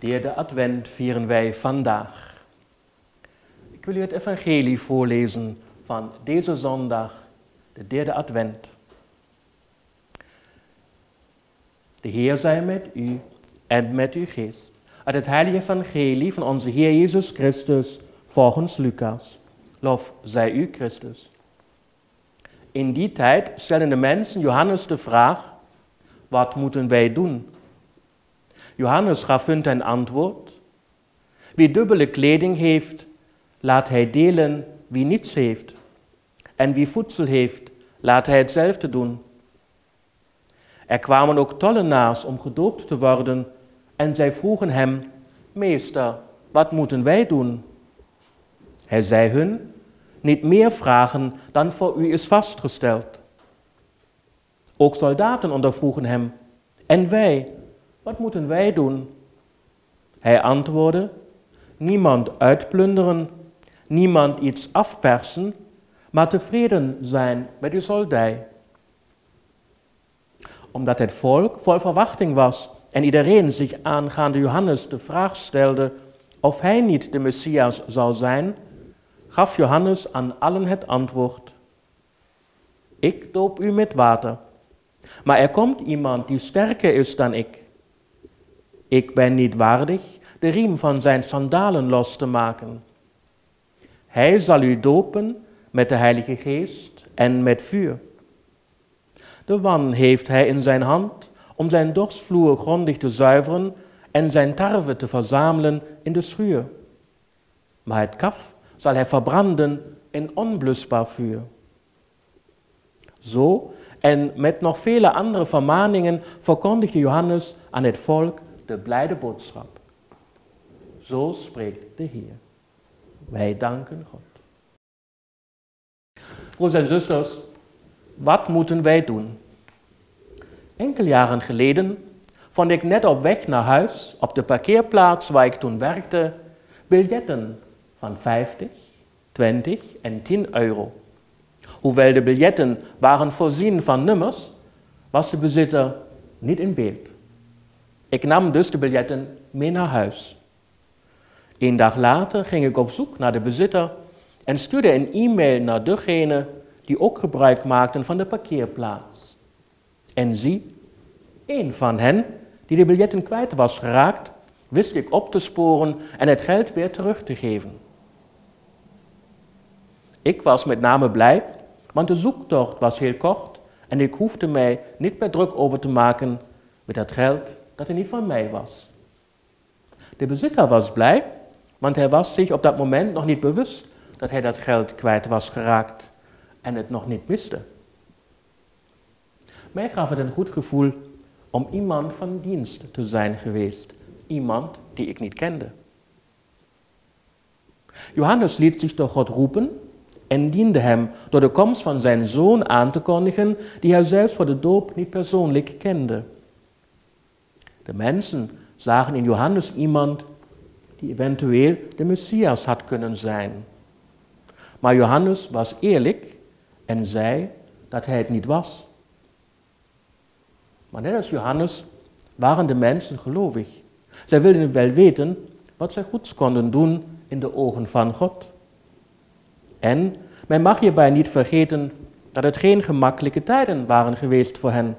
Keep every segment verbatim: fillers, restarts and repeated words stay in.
De derde advent vieren wij vandaag. Ik wil u het evangelie voorlezen van deze zondag, de derde advent. De Heer zij met u en met uw geest. Uit het heilige evangelie van onze Heer Jezus Christus volgens Lucas. Lof zij u, Christus. In die tijd stelden de mensen Johannes de vraag, wat moeten wij doen? Johannes gaf hun ten antwoord, wie dubbele kleding heeft, laat hij delen wie niets heeft. En wie voedsel heeft, laat hij hetzelfde doen. Er kwamen ook tollenaars om gedoopt te worden en zij vroegen hem, meester, wat moeten wij doen? Hij zei hun, niet meer vragen dan voor u is vastgesteld. Ook soldaten ondervroegen hem, en wij, wat moeten wij doen? Hij antwoordde, niemand uitplunderen, niemand iets afpersen, maar tevreden zijn met uw soldij. Omdat het volk vol verwachting was en iedereen zich aangaande Johannes de vraag stelde of hij niet de Messias zou zijn, gaf Johannes aan allen het antwoord. Ik doop u met water, maar er komt iemand die sterker is dan ik. Ik ben niet waardig de riem van zijn sandalen los te maken. Hij zal u dopen met de Heilige Geest en met vuur. De wan heeft hij in zijn hand om zijn dorstvloer grondig te zuiveren en zijn tarwe te verzamelen in de schuur. Maar het kaf zal hij verbranden in onblusbaar vuur. Zo en met nog vele andere vermaningen verkondigde Johannes aan het volk de blijde boodschap. Zo spreekt de Heer. Wij danken God. Broeders en zusters, wat moeten wij doen? Enkele jaren geleden vond ik net op weg naar huis, op de parkeerplaats waar ik toen werkte, biljetten van vijftig, twintig en tien euro. Hoewel de biljetten waren voorzien van nummers, was de bezitter niet in beeld. Ik nam dus de biljetten mee naar huis. Een dag later ging ik op zoek naar de bezitter en stuurde een e-mail naar degene die ook gebruik maakten van de parkeerplaats. En zie, één van hen die de biljetten kwijt was geraakt, wist ik op te sporen en het geld weer terug te geven. Ik was met name blij, want de zoektocht was heel kort en ik hoefde mij niet meer druk over te maken met dat geld dat hij niet van mij was. De bezitter was blij, want hij was zich op dat moment nog niet bewust dat hij dat geld kwijt was geraakt en het nog niet wiste. Mij gaf het een goed gevoel om iemand van dienst te zijn geweest, iemand die ik niet kende. Johannes liet zich door God roepen en diende hem door de komst van zijn zoon aan te kondigen die hij zelfs voor de doop niet persoonlijk kende. De mensen zagen in Johannes iemand die eventueel de Messias had kunnen zijn. Maar Johannes was eerlijk en zei dat hij het niet was. Maar net als Johannes waren de mensen gelovig. Zij wilden wel weten wat zij goeds konden doen in de ogen van God. En men mag hierbij niet vergeten dat het geen gemakkelijke tijden waren geweest voor hen.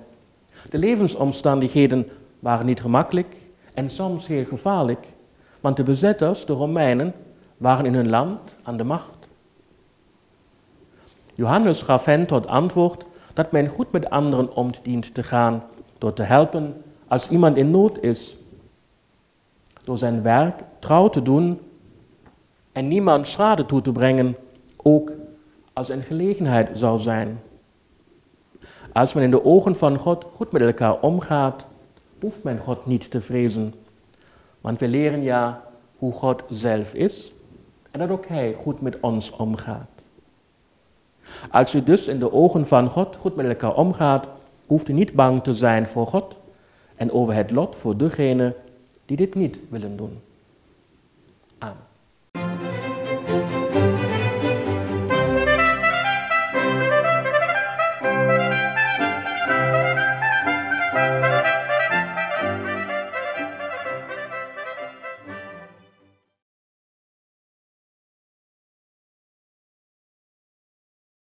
De levensomstandigheden waren niet gemakkelijk en soms heel gevaarlijk, want de bezetters, de Romeinen, waren in hun land aan de macht. Johannes gaf hen tot antwoord dat men goed met anderen om dient te gaan, door te helpen als iemand in nood is, door zijn werk trouw te doen en niemand schade toe te brengen, ook als een gelegenheid zou zijn. Als men in de ogen van God goed met elkaar omgaat, hoeft men God niet te vrezen. Want we leren ja hoe God zelf is en dat ook Hij goed met ons omgaat. Als u dus in de ogen van God goed met elkaar omgaat, hoeft u niet bang te zijn voor God en over het lot voor degenen die dit niet willen doen. Amen.